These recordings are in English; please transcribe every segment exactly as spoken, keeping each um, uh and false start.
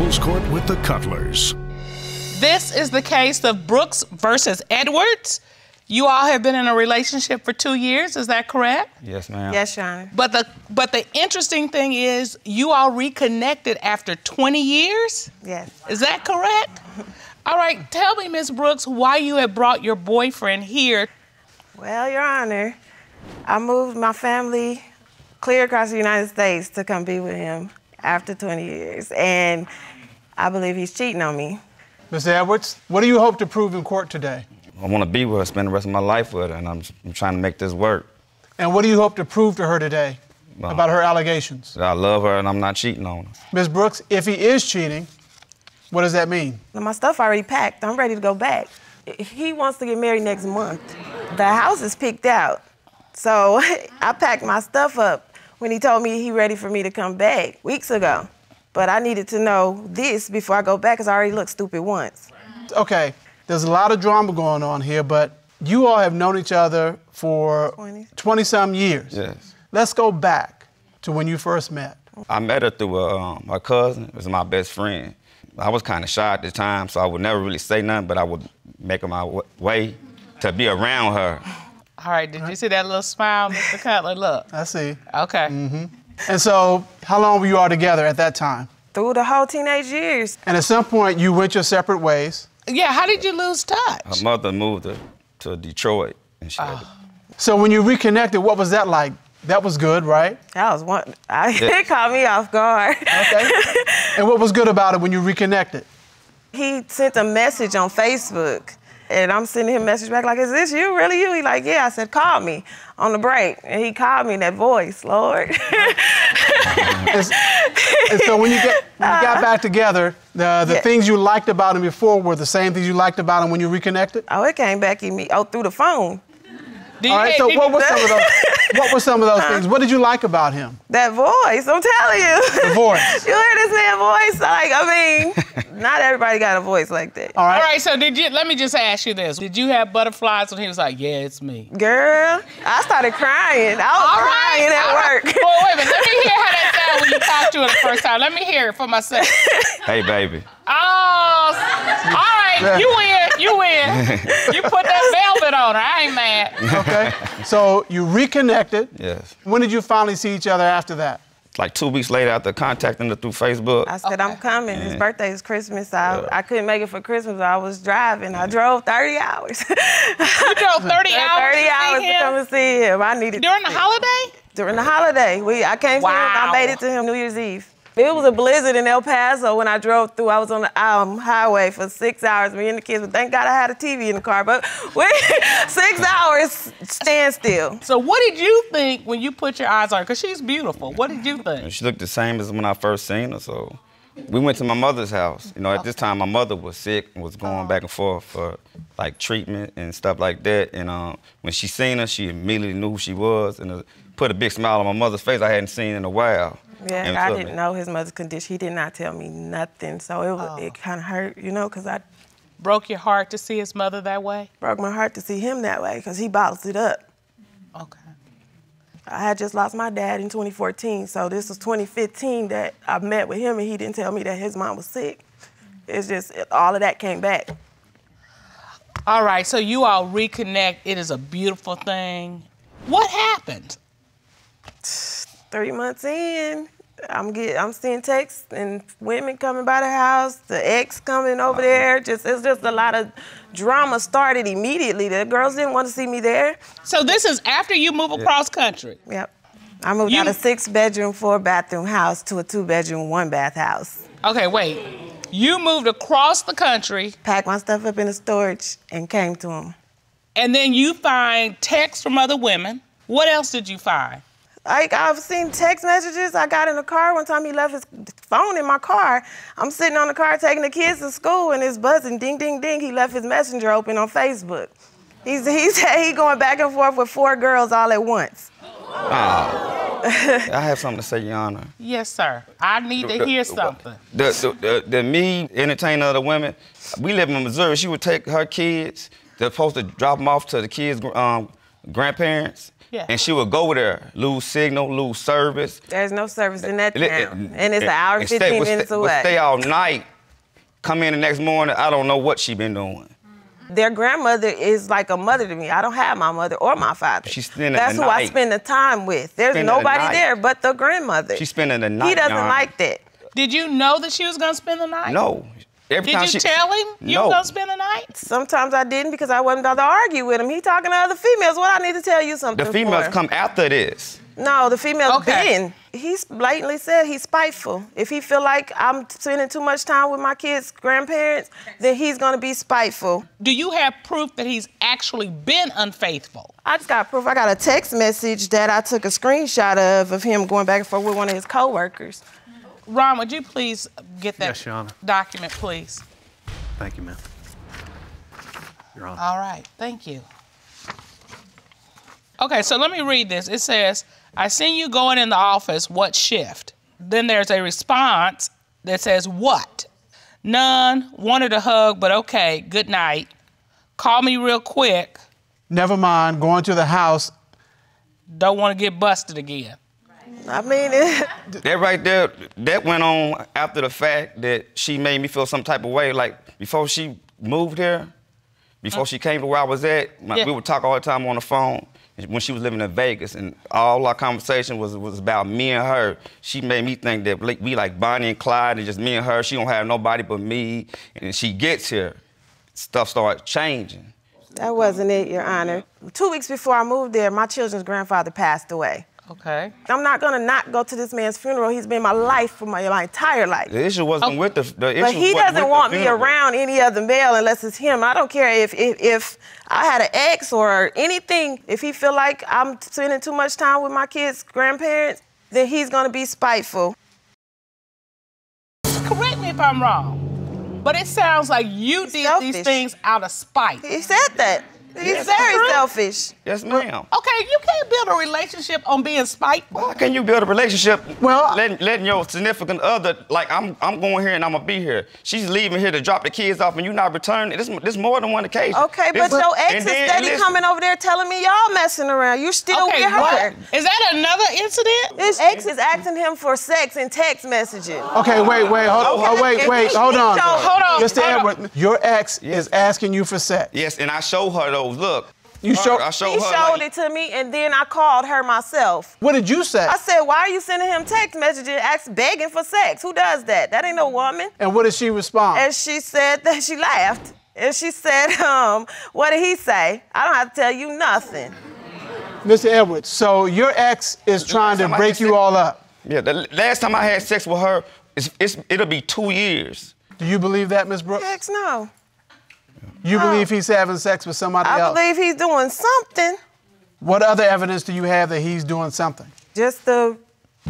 Couples Court with the Cutlers. This is the case of Brooks versus Edwards. You all have been in a relationship for two years, is that correct? Yes, ma'am. Yes, Your Honor. But the, but the interesting thing is you all reconnected after twenty years? Yes. Is that correct? All right, tell me, Miz Brooks, why you had brought your boyfriend here. Well, Your Honor, I moved my family clear across the United States to come be with him after twenty years, and I believe he's cheating on me. Miz Edwards, what do you hope to prove in court today? I want to be with her, spend the rest of my life with her, and I'm, I'm trying to make this work. And what do you hope to prove to her today um, about her allegations? That I love her and I'm not cheating on her. Miz Brooks, if he is cheating, what does that mean? My stuff already packed. I'm ready to go back. He wants to get married next month. The house is picked out, so I packed my stuff up when he told me he ready for me to come back weeks ago. But I needed to know this before I go back because I already looked stupid once. Okay. There's a lot of drama going on here, but you all have known each other for twenty-some years. Yes. Let's go back to when you first met. I met her through a, um, my cousin. It was my best friend. I was kind of shy at the time, so I would never really say nothing, but I would make my way to be around her. All right, did you see that little smile, Mister Cutler? Look. I see. Okay. Mm-hmm. And so how long were you all together at that time? Through the whole teenage years. And at some point, you went your separate ways. Yeah, how did you lose touch? Her mother moved her to Detroit, and she. Oh. Had to... So when you reconnected, what was that like? That was good, right? That was one. I... It caught me off guard. Okay. And what was good about it when you reconnected? He sent a message on Facebook, and I'm sending him a message back like, "Is this you? Really you?" He like, "Yeah." I said, "Call me on the break," and he called me in that voice, Lord. and, and so when you get when you got back together. The, the yeah. things you liked about him before were the same things you liked about him when you reconnected? Oh, it came back in me. Oh, through the phone. All right, so what were some of those, what were some of those things? What did you like about him? That voice, I'm telling you. The voice. You hear this man's voice? Like, I mean, not everybody got a voice like that. All right. All right, so did you, let me just ask you this. Did you have butterflies when he was like, "Yeah, it's me"? Girl, I started crying. I was all crying right, at all work. Right. Well, wait a minute, let me hear how that sounded when you talked to her the first time. Let me hear it for myself. "Hey, baby." Oh, all right, you win, you win. You put that velvet on her, I ain't mad. Okay, so you reconnected. Yes. When did you finally see each other after that? Like two weeks later after contacting her through Facebook. I said, okay. I'm coming, yeah. His birthday is Christmas. I, yeah. I couldn't make it for Christmas, I was driving. Yeah. I drove thirty hours. You drove thirty hours? thirty hours to come and see him. I needed During the holiday? During the holiday. We, I came wow. to him, I made it to him New Year's Eve. It was a blizzard in El Paso when I drove through. I was on the um, highway for six hours, me and the kids, but thank God I had a T V in the car, but we, six hours standstill. So what did you think when you put your eyes on her? Because she's beautiful. What did you think? She looked the same as when I first seen her, so. We went to my mother's house. You know, at this time, my mother was sick and was going back and forth for, like, treatment and stuff like that. And um, when she seen her, she immediately knew who she was and uh, put a big smile on my mother's face I hadn't seen in a while. Yeah, I didn't know his mother's condition. He did not tell me nothing, so it was, oh. it kind of hurt, you know, because I... Broke your heart to see his mother that way? Broke my heart to see him that way, because he bottled it up. Okay. I had just lost my dad in twenty fourteen, so this was twenty fifteen that I met with him, and he didn't tell me that his mom was sick. It's just, all of that came back. All right, so you all reconnect. It is a beautiful thing. What happened? Three months in, I'm getting, I'm seeing texts and women coming by the house, the ex coming over there. Just it's just a lot of drama started immediately. The girls didn't want to see me there. So this is after you move across country? Yep. I moved you... out of a six-bedroom, four-bathroom house to a two-bedroom, one-bath house. Okay, wait. You moved across the country. Packed my stuff up in the storage and came to him. And then you find texts from other women. What else did you find? Like, I've seen text messages. I got in the car one time. He left his phone in my car. I'm sitting on the car taking the kids to school, and it's buzzing, ding, ding, ding. He left his messenger open on Facebook. He's, he's he going back and forth with four girls all at once. Oh. I have something to say, Your Honor. Yes, sir. I need to the, hear something. The, the, the, the me, entertaining other women, we live in Missouri. She would take her kids. They're supposed to drop them off to the kids' um, grandparents. Yeah. And she would go with her, lose signal, lose service. There's no service in that town. And it's an hour and fifteen minutes away. Stay all night, come in the next morning, I don't know what she been doing. Their grandmother is like a mother to me. I don't have my mother or my father. She's spending That's the who night. I spend the time with. There's spending nobody the there but the grandmother. She's spending the night. He doesn't like that. Did you know that she was going to spend the night? No. Every Did you she... tell him you no. were going to spend the night? Sometimes I didn't because I wasn't about to argue with him. He talking to other females. What well, I need to tell you something The females for. come after this. No, the females okay. been. He blatantly said he's spiteful. If he feel like I'm spending too much time with my kids' grandparents, then he's going to be spiteful. Do you have proof that he's actually been unfaithful? I just got proof. I got a text message that I took a screenshot of, of him going back and forth with one of his co-workers. Ron, would you please get that yes, Your Honor. document, please? Thank you, ma'am. Your Honor. All right, thank you. Okay, so let me read this. It says, I seen you going in the office, what shift? Then there's a response that says, what? None, wanted a hug, but okay, good night. Call me real quick. Never mind, going to the house. Don't want to get busted again. I mean, it... that right there, that went on after the fact that she made me feel some type of way. Like, before she moved here, before mm. she came to where I was at, my, yeah. we would talk all the time on the phone. When she was living in Vegas, and all our conversation was, was about me and her. She made me think that we like Bonnie and Clyde and just me and her. She don't have nobody but me. And she gets here, stuff starts changing. That wasn't it, Your Honor. Two weeks before I moved there, my children's grandfather passed away. Okay. I'm not gonna not go to this man's funeral. He's been my life for my, my entire life. The issue wasn't okay. with the, the issue. But he doesn't want me around any other male unless it's him. I don't care if, if if I had an ex or anything. If he feel like I'm spending too much time with my kids' grandparents, then he's gonna be spiteful. Correct me if I'm wrong, but it sounds like you he's did selfish. these things out of spite. He said that. He's yes, very true. selfish. Yes, ma'am. Okay, you can't build a relationship on being spiteful. How can you build a relationship well, letting, letting your significant other, like, I'm I'm going here and I'm going to be here. She's leaving here to drop the kids off and you're not returning. This is more than one occasion. Okay, this, but your ex is then, steady listen, coming over there telling me y'all messing around. You still okay, with her. What? Is that another incident? His ex is asking him for sex in text messages. Okay, wait, wait, hold on, okay. wait, wait, hold on. So, hold on. Mister Edward, your ex yes. is asking you for sex. Yes, and I show her those. Look, you show, I showed, he her, showed like, it to me, and then I called her myself. What did you say? I said, why are you sending him text messages asking, begging for sex? Who does that? That ain't no woman. And what did she respond? And she said that she laughed. And she said, um, what did he say? I don't have to tell you nothing. Mister Edwards, so your ex is trying to break you all up. Yeah, the last time I had sex with her, it's, it's, it'll be two years. Do you believe that, Miz Brooks? Heck no. You no. believe he's having sex with somebody I else? I believe he's doing something. What other evidence do you have that he's doing something? Just the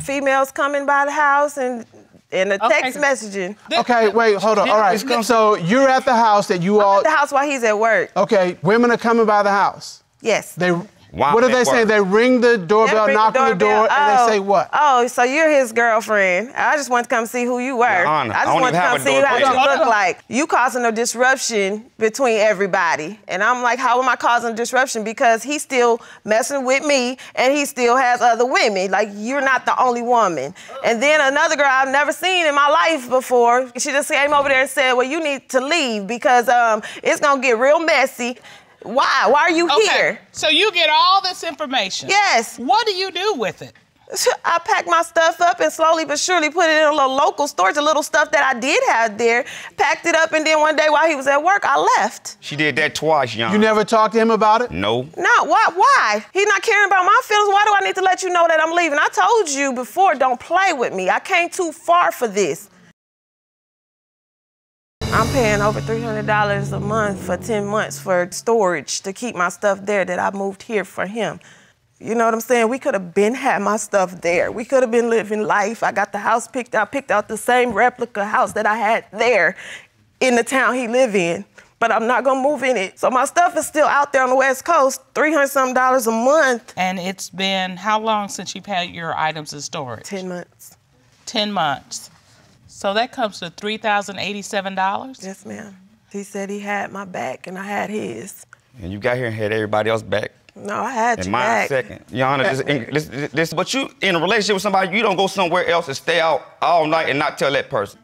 females coming by the house and, and the okay. text messaging. Okay, wait, hold on. All right, so you're at the house that you I'm all... at the house while he's at work. Okay, women are coming by the house. Yes. They. Wow, what do they say? Work. They ring the doorbell, ring knock the doorbell. on the door, oh, and they say what? Oh, so you're his girlfriend. I just want to come see who you were. Your Honor, I just I want to come see how you look like. You causing a disruption between everybody. And I'm like, how am I causing a disruption? Because he's still messing with me, and he still has other women. Like, you're not the only woman. And then another girl I've never seen in my life before, she just came over there and said, well, you need to leave because um, it's going to get real messy. Why? Why are you okay. here? So you get all this information. Yes. What do you do with it? I pack my stuff up and slowly but surely put it in a little local storage, a little stuff that I did have there, packed it up, and then one day while he was at work, I left. She did that twice, young. You never talked to him about it? No. No, why? Why? He's not caring about my feelings. Why do I need to let you know that I'm leaving? I told you before, don't play with me. I came too far for this. I'm paying over three hundred dollars a month for ten months for storage to keep my stuff there that I moved here for him. You know what I'm saying? We could have been had my stuff there. We could have been living life. I got the house picked out, picked out the same replica house that I had there in the town he live in, but I'm not gonna move in it. So my stuff is still out there on the West Coast, three hundred something dollars a month. And it's been how long since you've had your items in storage? ten months. ten months. So that comes to three thousand eighty-seven dollars? Yes, ma'am. He said he had my back and I had his. And you got here and had everybody else back. No, I had you back. Second, Your Honor, this, this, this, this, but you in a relationship with somebody, you don't go somewhere else and stay out all night and not tell that person.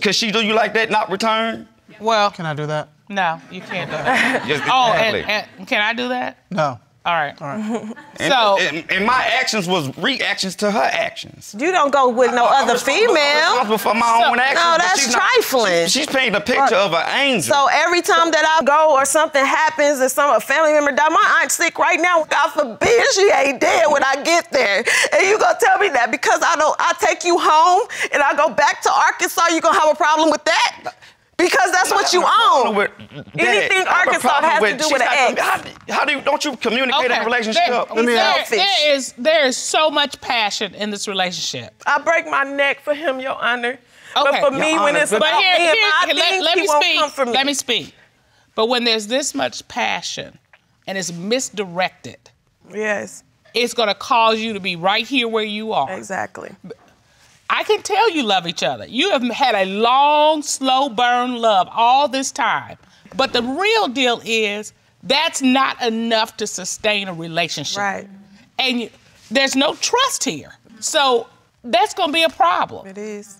Could she do you like that, not return? Well, can I do that? No, you can't do that. Yes, oh, exactly. and, and can I do that? No. All right. All right. And, so, and, and my actions was reactions to her actions. You don't go with no I, other I'm female. I'm responsible for my so, own actions. No, that's she's trifling. Not, she, she's painting a picture uh, of an angel. So every time that I go or something happens and some a family member die, my aunt's sick right now. God forbid she ain't dead when I get there. And you gonna tell me that because I don't, I take you home and I go back to Arkansas, you gonna have a problem with that? Because that's what you own. Anything Arkansas has to do with an ex. How, how do you, don't you communicate that relationship? Let me ask. There is there is so much passion in this relationship. I break my neck for him, Your Honor. Okay. But for me, when it's about me and my things, he won't come for me. Let me speak. But when there's this much passion and it's misdirected, yes, it's going to cause you to be right here where you are. Exactly. I can tell you love each other. You have had a long, slow burn love all this time. But the real deal is that's not enough to sustain a relationship. Right. And you, there's no trust here. So that's going to be a problem. It is.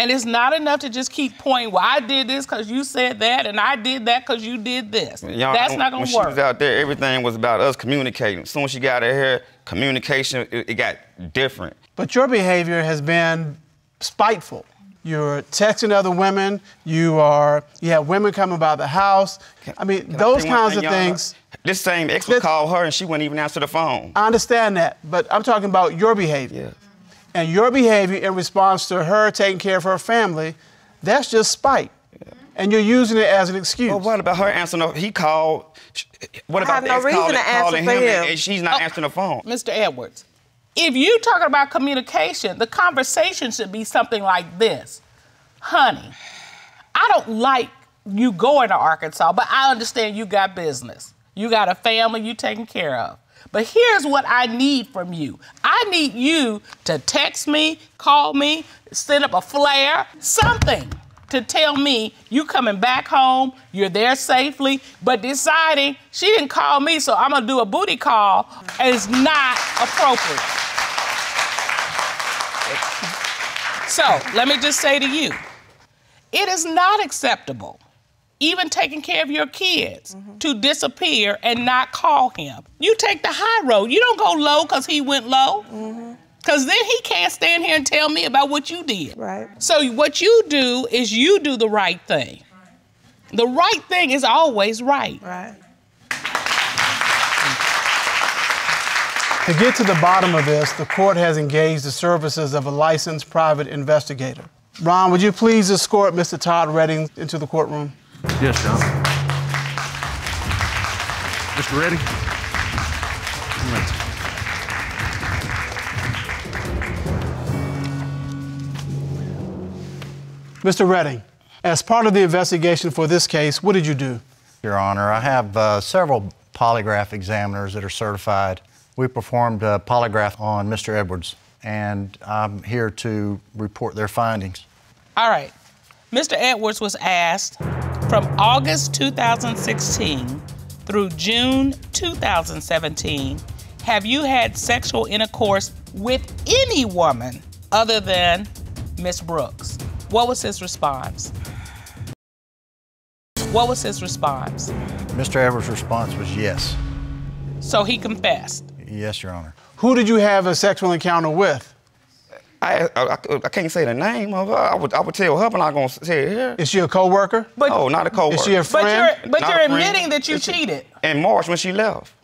And it's not enough to just keep pointing, well, I did this because you said that, and I did that because you did this. That's not going to work. When she was out there, everything was about us communicating. As soon as she got out of here, communication, it, it got different. But your behavior has been spiteful. You're texting other women. You are. You have women coming by the house. I mean, can those I kinds of things. This same ex would call her, and she wouldn't even answer the phone. I understand that, but I'm talking about your behavior. Yeah. And your behavior in response to her taking care of her family, that's just spite. Yeah. And you're using it as an excuse. Well, what about her answering? He called. What about the ex calling him and she's not answering the phone? Mister Edwards, if you're talking about communication, the conversation should be something like this. Honey, I don't like you going to Arkansas, but I understand you got business. You got a family you taking care of. But here's what I need from you. I need you to text me, call me, send up a flare, something to tell me you coming back home, you're there safely, but deciding she didn't call me, so I'm going to do a booty call is not appropriate. So let me just say to you, it is not acceptable, even taking care of your kids, mm-hmm. to disappear and not call him. You take the high road. You don't go low because he went low. Mm-hmm. Because then he can't stand here and tell me about what you did. Right. So what you do is you do the right thing. Right. The right thing is always right. Right. To get to the bottom of this, the court has engaged the services of a licensed private investigator. Ron, would you please escort Mister Todd Redding into the courtroom? Yes, John. Mister Redding. Mister Redding, as part of the investigation for this case, what did you do? Your Honor, I have uh, several polygraph examiners that are certified. We performed a polygraph on Mister Edwards, and I'm here to report their findings. All right. Mister Edwards was asked from August two thousand sixteen through June two thousand seventeen, have you had sexual intercourse with any woman other than Miss Brooks? What was his response? What was his response? Mister Edwards' response was yes. So he confessed? Yes, Your Honor. Who did you have a sexual encounter with? I, I, I can't say the name of her. I would, I would tell her, but I'm not going to say it here. Is she a co-worker? But, oh, not a co-worker. Is she a friend? But you're, but you're admitting that you cheated. In March when she left.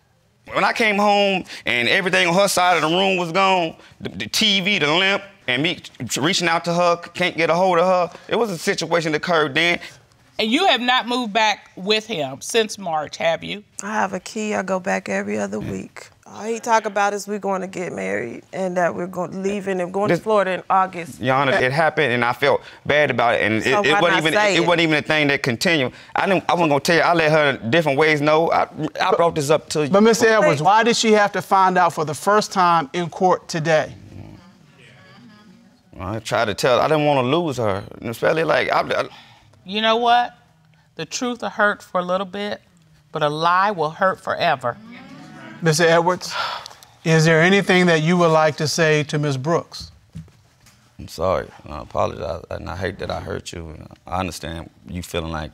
When I came home and everything on her side of the room was gone, the, the T V, the lamp, and me reaching out to her, can't get a hold of her, it was a situation that occurred then. And you have not moved back with him since March, have you? I have a key. I go back every other week. All he talk about is we're going to get married and that we're going leaving and going this, to Florida in August. Your Honor, it happened and I felt bad about it, and so it, it wasn't even it, it wasn't even a thing that continued. I didn't. I wasn't going to tell you. I let her different ways know. I, I brought this up to you. But Miss Edwards, why did she have to find out for the first time in court today? Well, I tried to tell her. I didn't want to lose her, especially like. I, I, you know what? The truth will hurt for a little bit, but a lie will hurt forever. Mister Edwards, is there anything that you would like to say to Miz Brooks? I'm sorry. I apologize, and I hate that I hurt you. I understand you feeling like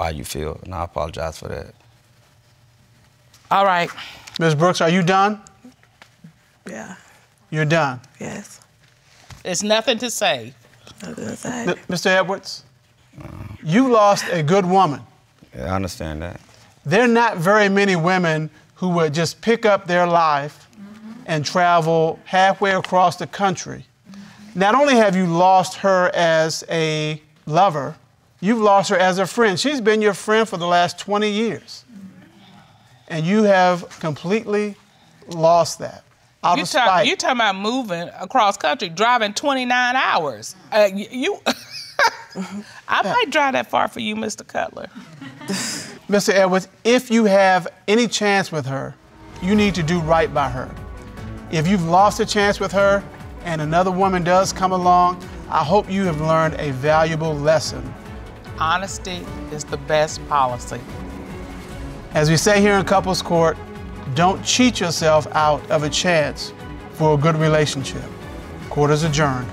how you feel, and I apologize for that. All right. Miz Brooks, are you done? Yeah. You're done? Yes. There's nothing to say. Nothing to say. Mister Edwards, uh, you lost a good woman. Yeah, I understand that. There are not very many women who would just pick up their life mm-hmm. and travel halfway across the country. Mm-hmm. Not only have you lost her as a lover, you've lost her as a friend. She's been your friend for the last twenty years. Mm-hmm. And you have completely lost that. You talk, you're talking about moving across country, driving twenty-nine hours. Uh, you, I might drive that far for you, Mister Cutler. Mister Edwards, if you have any chance with her, you need to do right by her. If you've lost a chance with her and another woman does come along, I hope you have learned a valuable lesson. Honesty is the best policy. As we say here in Couples Court, don't cheat yourself out of a chance for a good relationship. Court is adjourned.